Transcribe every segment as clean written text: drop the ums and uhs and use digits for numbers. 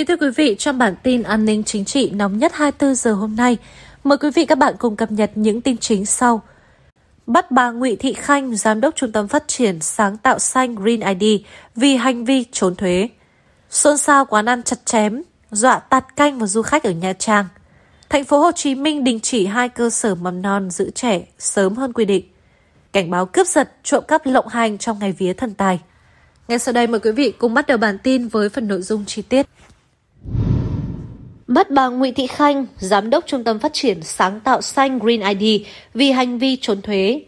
Kính thưa quý vị, trong bản tin an ninh chính trị nóng nhất 24 giờ hôm nay, mời quý vị các bạn cùng cập nhật những tin chính sau. Bắt bà Nguyễn Thị Khanh, Giám đốc Trung tâm Phát triển Sáng tạo Xanh Green ID vì hành vi trốn thuế. Xôn xao quán ăn chặt chém, dọa tạt canh vào du khách ở Nha Trang. Thành phố Hồ Chí Minh đình chỉ 2 cơ sở mầm non giữ trẻ sớm hơn quy định. Cảnh báo cướp giật, trộm cắp lộng hành trong ngày vía thần tài. Ngay sau đây mời quý vị cùng bắt đầu bản tin với phần nội dung chi tiết. Bắt bà Nguyễn Thị Khanh, Giám đốc Trung tâm Phát triển Sáng tạo Xanh Green ID vì hành vi trốn thuế.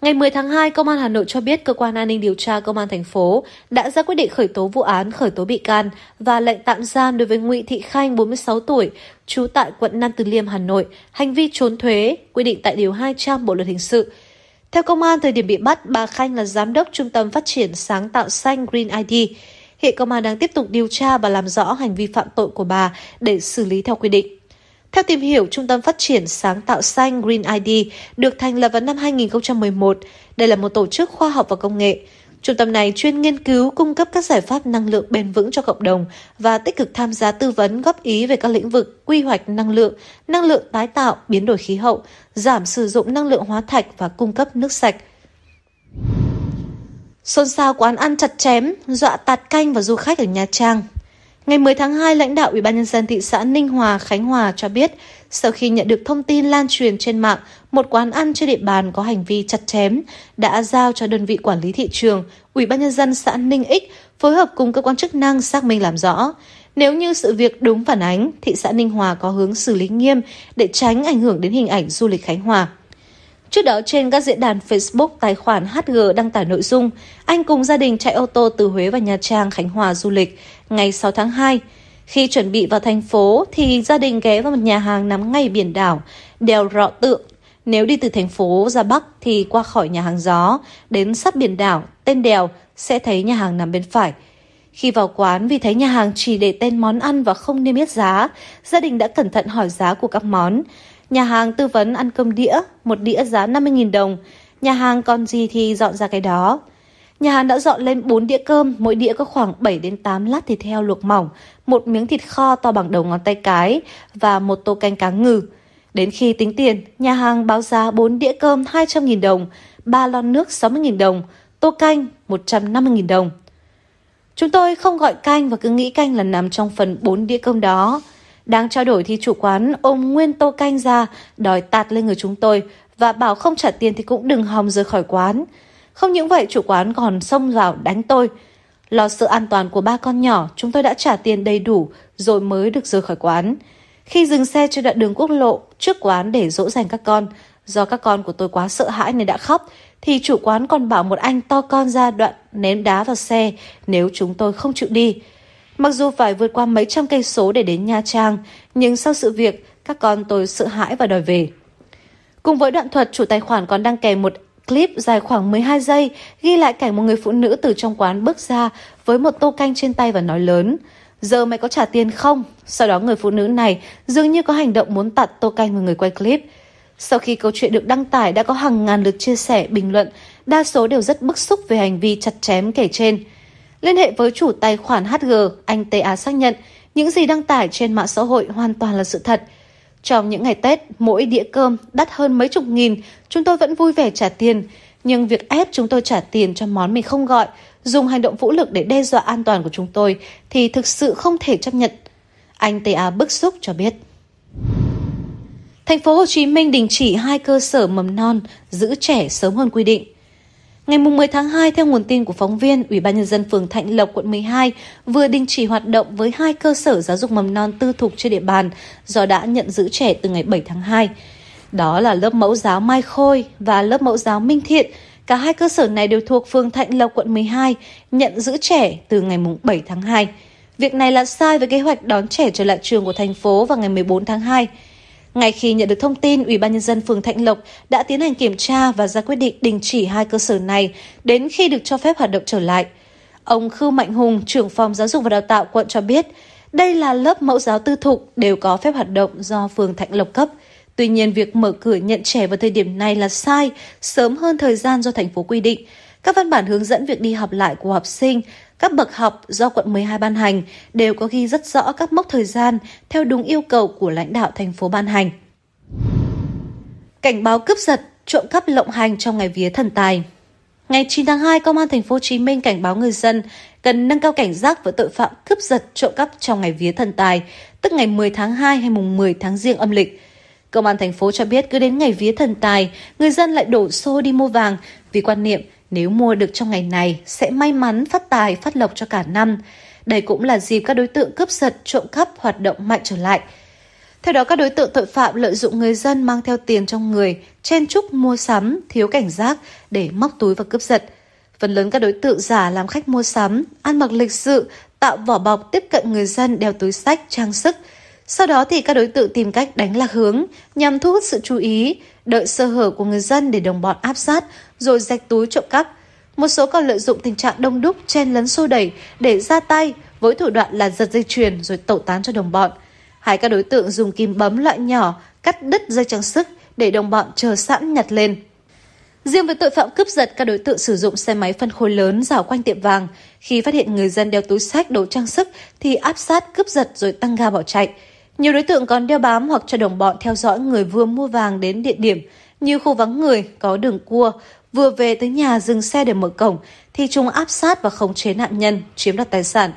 Ngày 10 tháng 2, Công an Hà Nội cho biết cơ quan an ninh điều tra Công an thành phố đã ra quyết định khởi tố vụ án, khởi tố bị can và lệnh tạm giam đối với Nguyễn Thị Khanh, 46 tuổi, trú tại quận Nam Từ Liêm, Hà Nội, hành vi trốn thuế, quy định tại Điều 200 Bộ Luật Hình sự. Theo Công an, thời điểm bị bắt, bà Khanh là Giám đốc Trung tâm Phát triển Sáng tạo Xanh Green ID. Hiện Công an đang tiếp tục điều tra và làm rõ hành vi phạm tội của bà để xử lý theo quy định. Theo tìm hiểu, Trung tâm Phát triển Sáng tạo Xanh Green ID được thành lập vào năm 2011. Đây là một tổ chức khoa học và công nghệ. Trung tâm này chuyên nghiên cứu, cung cấp các giải pháp năng lượng bền vững cho cộng đồng và tích cực tham gia tư vấn góp ý về các lĩnh vực quy hoạch năng lượng tái tạo, biến đổi khí hậu, giảm sử dụng năng lượng hóa thạch và cung cấp nước sạch. Xôn xao quán ăn chặt chém, dọa tạt canh vào du khách ở Nha Trang. Ngày 10 tháng 2, lãnh đạo Ủy ban nhân dân thị xã Ninh Hòa, Khánh Hòa cho biết, sau khi nhận được thông tin lan truyền trên mạng, một quán ăn trên địa bàn có hành vi chặt chém đã giao cho đơn vị quản lý thị trường, Ủy ban nhân dân xã Ninh X phối hợp cùng cơ quan chức năng xác minh làm rõ. Nếu như sự việc đúng phản ánh, thị xã Ninh Hòa có hướng xử lý nghiêm để tránh ảnh hưởng đến hình ảnh du lịch Khánh Hòa. Trước đó, trên các diễn đàn Facebook, tài khoản HG đăng tải nội dung anh cùng gia đình chạy ô tô từ Huế và Nha Trang, Khánh Hòa du lịch ngày 6 tháng 2. Khi chuẩn bị vào thành phố thì gia đình ghé vào một nhà hàng nằm ngay biển đảo Đèo Rọ Tượng. Nếu đi từ thành phố ra Bắc thì qua khỏi nhà hàng Gió, đến sát biển đảo, tên đèo sẽ thấy nhà hàng nằm bên phải. Khi vào quán vì thấy nhà hàng chỉ để tên món ăn và không niêm yết giá, gia đình đã cẩn thận hỏi giá của các món. Nhà hàng tư vấn ăn cơm đĩa, một đĩa giá 50.000 đồng. Nhà hàng còn gì thì dọn ra cái đó. Nhà hàng đã dọn lên 4 đĩa cơm, mỗi đĩa có khoảng 7 đến 8 lát thịt heo luộc mỏng, một miếng thịt kho to bằng đầu ngón tay cái và một tô canh cá ngừ. Đến khi tính tiền, nhà hàng báo giá 4 đĩa cơm 200.000 đồng, 3 lon nước 60.000 đồng, tô canh 150.000 đồng. Chúng tôi không gọi canh và cứ nghĩ canh là nằm trong phần 4 đĩa cơm đó. Đang trao đổi thì chủ quán ôm nguyên tô canh ra, đòi tạt lên người chúng tôi và bảo không trả tiền thì cũng đừng hòng rời khỏi quán. Không những vậy, chủ quán còn xông vào đánh tôi. Lo sự an toàn của 3 con nhỏ, chúng tôi đã trả tiền đầy đủ rồi mới được rời khỏi quán. Khi dừng xe trên đoạn đường quốc lộ trước quán để dỗ dành các con, do các con của tôi quá sợ hãi nên đã khóc, thì chủ quán còn bảo một anh to con ra đoạn ném đá vào xe nếu chúng tôi không chịu đi. Mặc dù phải vượt qua mấy trăm cây số để đến Nha Trang, nhưng sau sự việc, các con tôi sợ hãi và đòi về. Cùng với đoạn thuật, chủ tài khoản còn đăng kèm một clip dài khoảng 12 giây ghi lại cảnh một người phụ nữ từ trong quán bước ra với một tô canh trên tay và nói lớn: "Giờ mày có trả tiền không?" Sau đó người phụ nữ này dường như có hành động muốn tạt tô canh vào người quay clip. Sau khi câu chuyện được đăng tải đã có hàng ngàn lượt chia sẻ, bình luận, đa số đều rất bức xúc về hành vi chặt chém kể trên. Liên hệ với chủ tài khoản HG, anh TA xác nhận những gì đăng tải trên mạng xã hội hoàn toàn là sự thật. Trong những ngày Tết, mỗi đĩa cơm đắt hơn mấy chục nghìn, chúng tôi vẫn vui vẻ trả tiền. Nhưng việc ép chúng tôi trả tiền cho món mình không gọi, dùng hành động vũ lực để đe dọa an toàn của chúng tôi thì thực sự không thể chấp nhận. Anh TA bức xúc cho biết. Thành phố Hồ Chí Minh đình chỉ 2 cơ sở mầm non giữ trẻ sớm hơn quy định. Ngày 10 tháng 2, theo nguồn tin của phóng viên, Ủy ban nhân dân phường Thạnh Lộc, quận 12 vừa đình chỉ hoạt động với 2 cơ sở giáo dục mầm non tư thục trên địa bàn do đã nhận giữ trẻ từ ngày 7 tháng 2. Đó là lớp mẫu giáo Mai Khôi và lớp mẫu giáo Minh Thiện. Cả 2 cơ sở này đều thuộc phường Thạnh Lộc, quận 12, nhận giữ trẻ từ ngày 7 tháng 2. Việc này là sai với kế hoạch đón trẻ trở lại trường của thành phố vào ngày 14 tháng 2. Ngay khi nhận được thông tin, Ủy ban nhân dân phường Thạnh Lộc đã tiến hành kiểm tra và ra quyết định đình chỉ 2 cơ sở này đến khi được cho phép hoạt động trở lại. Ông Khưu Mạnh Hùng, trưởng phòng giáo dục và đào tạo quận cho biết, đây là lớp mẫu giáo tư thục đều có phép hoạt động do phường Thạnh Lộc cấp. Tuy nhiên, việc mở cửa nhận trẻ vào thời điểm này là sai, sớm hơn thời gian do thành phố quy định. Các văn bản hướng dẫn việc đi học lại của học sinh, các bậc học do quận 12 ban hành đều có ghi rất rõ các mốc thời gian theo đúng yêu cầu của lãnh đạo thành phố ban hành. Cảnh báo cướp giật, trộm cắp lộng hành trong ngày vía Thần Tài. Ngày 9 tháng 2, Công an thành phố Hồ Chí Minh cảnh báo người dân cần nâng cao cảnh giác với tội phạm cướp giật, trộm cắp trong ngày vía Thần Tài, tức ngày 10 tháng 2 hay mùng 10 tháng Giêng âm lịch. Công an thành phố cho biết cứ đến ngày vía Thần Tài, người dân lại đổ xô đi mua vàng vì quan niệm nếu mua được trong ngày này sẽ may mắn phát tài, phát lộc cho cả năm. Đây cũng là dịp các đối tượng cướp giật, trộm cắp hoạt động mạnh trở lại. Theo đó, các đối tượng tội phạm lợi dụng người dân mang theo tiền trong người, chen chúc mua sắm, thiếu cảnh giác để móc túi và cướp giật. Phần lớn các đối tượng giả làm khách mua sắm, ăn mặc lịch sự, tạo vỏ bọc tiếp cận người dân đeo túi xách, trang sức. Sau đó thì các đối tượng tìm cách đánh lạc hướng nhằm thu hút sự chú ý, đợi sơ hở của người dân để đồng bọn áp sát rồi rạch túi trộm cắp. Một số còn lợi dụng tình trạng đông đúc, chen lấn xô đẩy để ra tay với thủ đoạn là giật dây chuyền rồi tẩu tán cho đồng bọn. Hay các đối tượng dùng kim bấm loại nhỏ cắt đứt dây trang sức để đồng bọn chờ sẵn nhặt lên. Riêng với tội phạm cướp giật, các đối tượng sử dụng xe máy phân khối lớn rảo quanh tiệm vàng. Khi phát hiện người dân đeo túi xách, đồ trang sức thì áp sát cướp giật rồi tăng ga bỏ chạy. Nhiều đối tượng còn đeo bám hoặc cho đồng bọn theo dõi người vừa mua vàng đến địa điểm như khu vắng người, có đường cua, vừa về tới nhà dừng xe để mở cổng thì chúng áp sát và khống chế nạn nhân, chiếm đoạt tài sản.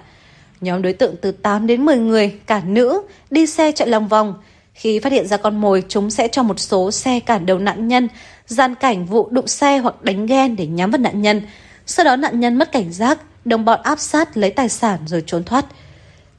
Nhóm đối tượng từ 8 đến 10 người, cả nữ, đi xe chạy lòng vòng. Khi phát hiện ra con mồi, chúng sẽ cho một số xe cản đầu nạn nhân, gian cảnh vụ đụng xe hoặc đánh ghen để nhắm vào nạn nhân. Sau đó nạn nhân mất cảnh giác, đồng bọn áp sát lấy tài sản rồi trốn thoát.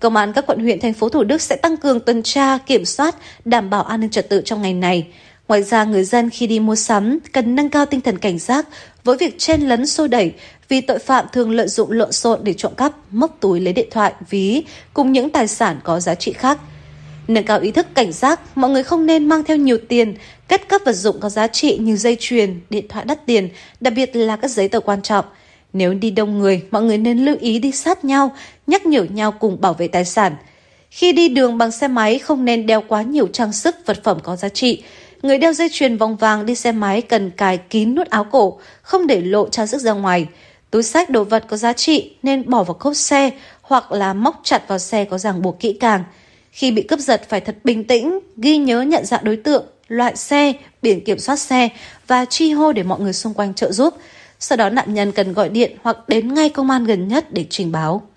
Công an các quận huyện, thành phố Thủ Đức sẽ tăng cường tuần tra, kiểm soát, đảm bảo an ninh trật tự trong ngày này. Ngoài ra, người dân khi đi mua sắm cần nâng cao tinh thần cảnh giác với việc chen lấn xô đẩy vì tội phạm thường lợi dụng lộn xộn để trộm cắp, móc túi lấy điện thoại, ví cùng những tài sản có giá trị khác. Nâng cao ý thức cảnh giác, mọi người không nên mang theo nhiều tiền, cất các vật dụng có giá trị như dây chuyền, điện thoại đắt tiền, đặc biệt là các giấy tờ quan trọng. Nếu đi đông người, mọi người nên lưu ý đi sát nhau, nhắc nhở nhau cùng bảo vệ tài sản. Khi đi đường bằng xe máy không nên đeo quá nhiều trang sức, vật phẩm có giá trị. Người đeo dây chuyền vòng vàng đi xe máy cần cài kín nút áo cổ, không để lộ trang sức ra ngoài. Túi xách, đồ vật có giá trị nên bỏ vào cốp xe hoặc là móc chặt vào xe có ràng buộc kỹ càng. Khi bị cướp giật phải thật bình tĩnh, ghi nhớ nhận dạng đối tượng, loại xe, biển kiểm soát xe và chi hô để mọi người xung quanh trợ giúp. Sau đó nạn nhân cần gọi điện hoặc đến ngay công an gần nhất để trình báo.